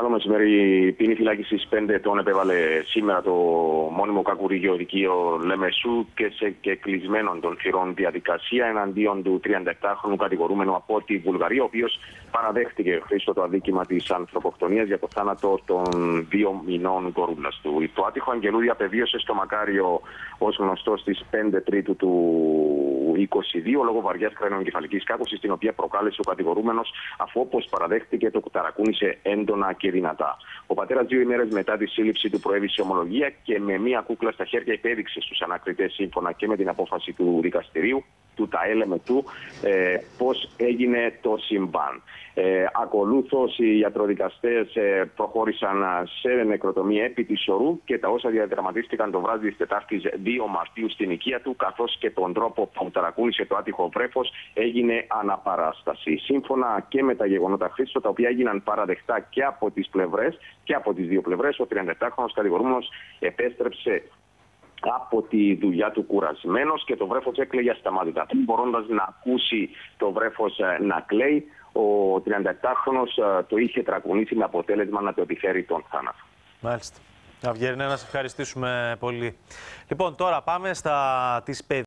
Καλό μεσημέρι. Η ποινή φυλάκισης 5 ετών επέβαλε σήμερα το μόνιμο κακουρίγιο δικείο Λεμεσού και σε κεκλεισμένων των θυρών διαδικασία εναντίον του 37χρονου κατηγορούμενου από τη Βουλγαρία, ο οποίος παραδέχτηκε χρήστο το αδίκημα της ανθρωποκτονίας για το θάνατο των 2 μηνών κορούλας του. Το άτυχο αγγελού διαπεβίωσε στο Μακάριο, ως γνωστό, στις 5 Τρίτου του 22 λόγω βαριάς κρανιοεγκεφαλικής κάκωσης, την οποία προκάλεσε ο κατηγορούμενος, αφού όπως παραδέχτηκε το ταρακούνησε έντονα και δυνατά. Ο πατέρας 2 ημέρες μετά τη σύλληψη του προέβησε ομολογία και με μία κούκλα στα χέρια υπέδειξε στους ανακριτές, σύμφωνα και με την απόφαση του δικαστηρίου, του ΤΑΕΛΕΜΕΤΟΥ, πώς έγινε το συμβάν. Ακολούθως οι ιατροδικαστές προχώρησαν σε νεκροτομή επί της ορού και τα όσα διαδραματίστηκαν το βράδυ της Τετάρτης 2 Μαρτίου στην οικία του, καθώς και τον τρόπο που ταρακούνησε το άτυχο βρέφος, έγινε αναπαράσταση. Σύμφωνα και με τα γεγονότα, Χρήστο, τα οποία έγιναν παραδεκτά και από τις πλευρές, και από τις δύο πλευρές, ο 37χρονος κατηγορούμενος επέστρεψε από τη δουλειά του κουρασμένος και το βρέφος έκλαιγε ασταμάτητα. Μπορώντας να ακούσει το βρέφος να κλαίει, ο 37χρονος το είχε τρακουνήσει με αποτέλεσμα να το επιφέρει τον θάνατο. Μάλιστα. Αυγερινέ, να σε ευχαριστήσουμε πολύ. Λοιπόν, τώρα πάμε στα της παιδείας.